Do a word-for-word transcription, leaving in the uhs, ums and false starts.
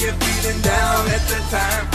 you're feeling down at the time.